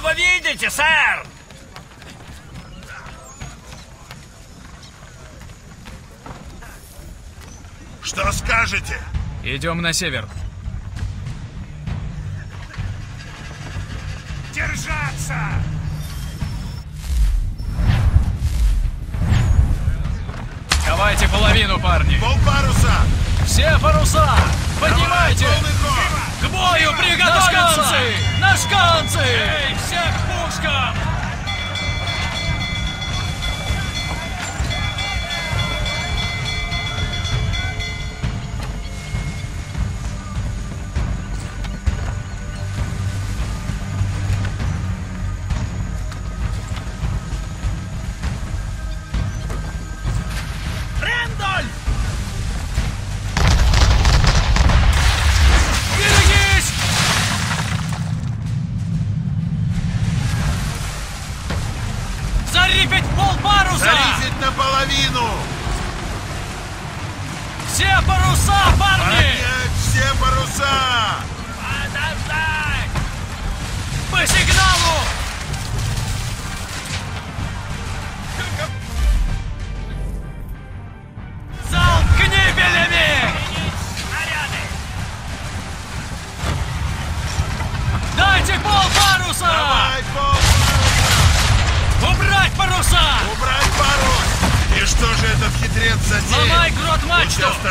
его видите, сэр? Что скажете? Идем на север. Держаться! Давайте половину, парни. Пол паруса! Все паруса! Поднимайте! Давай, к бою приготовиться! На шканцы! Эй, всех пушкам! Полпаруса! Полпаруса! Стоп, стоп!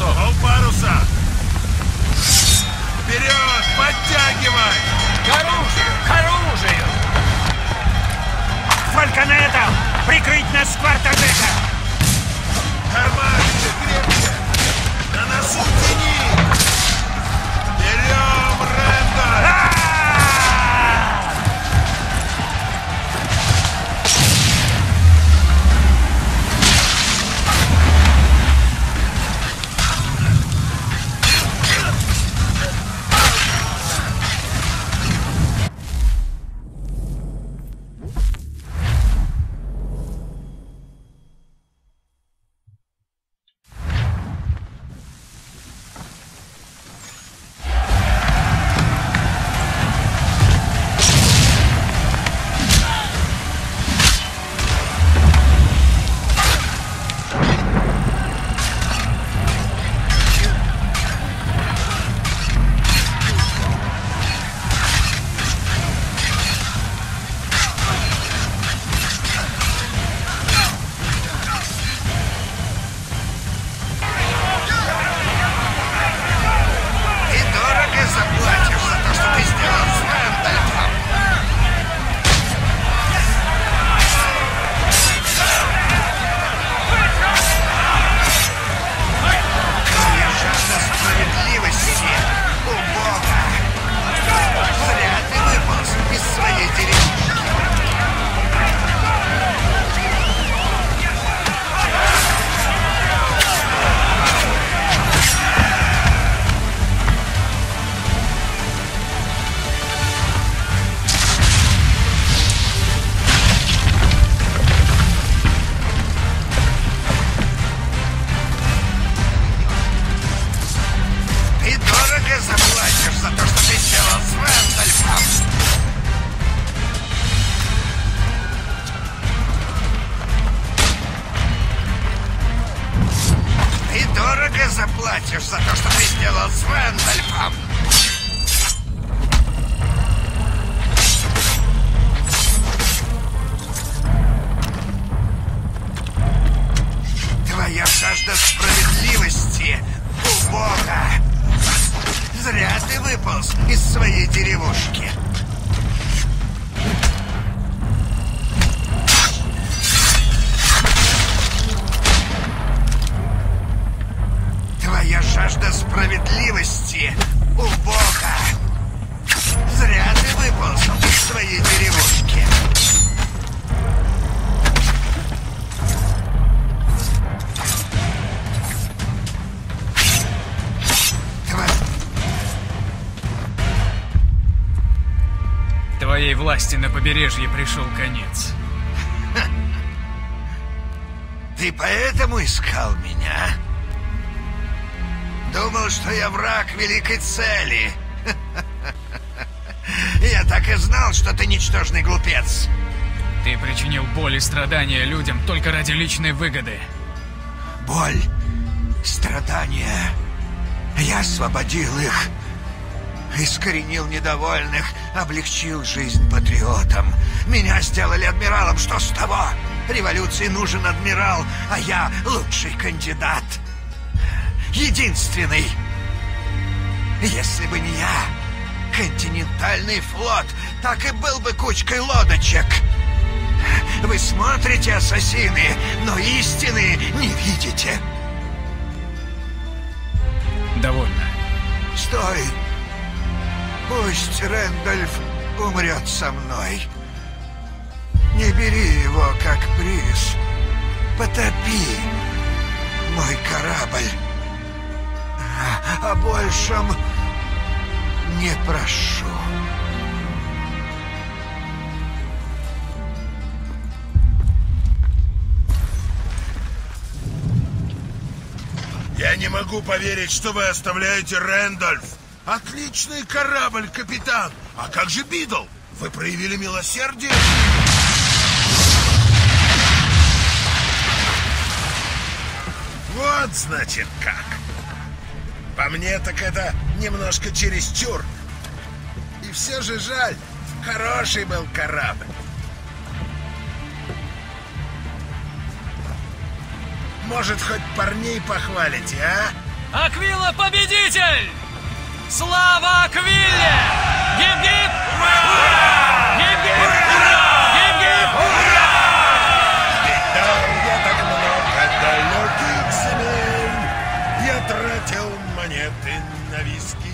парусов. У паруса. Вперед, подтягивай. К оружию, к оружию. Только на этом прикрыть нас с квартажека. Карманчик крепче. На носу тяни. Берем Рэндор. Заплатишь за то, что ты сделал с Рэндольфом. Твоя жажда справедливости убога. Зря ты выполз из своей деревушки. Жажда справедливости у Бога. Зря ты выполз из своей деревушки. Твоей власти на побережье пришел конец. Ты поэтому искал меня? Думал, что я враг великой цели. Я так и знал, что ты ничтожный глупец. Ты причинил боль и страдания людям только ради личной выгоды. Боль, страдания. Я освободил их, искоренил недовольных, облегчил жизнь патриотам. Меня сделали адмиралом, что с того? Революции нужен адмирал, а я лучший кандидат. Единственный. Если бы не я, континентальный флот так и был бы кучкой лодочек. Вы смотрите, ассасины, но истины не видите. Довольно. Стой. Пусть Рэндольф умрет со мной. Не бери его как приз. Потопи мой корабль. О большем не прошу. Я не могу поверить, что вы оставляете Рэндольф. Отличный корабль, капитан. А как же Бидл? Вы проявили милосердие? Вот значит как. По мне, так это немножко чересчур. И все же жаль, хороший был корабль. Может, хоть парней похвалите, а? Аквила победитель! Слава Аквиле! Гип-гип! Ура! Гип-гип! Ура! Гип-гип! Ура! Видал я так много далеких земель, я тратил монеты на виски.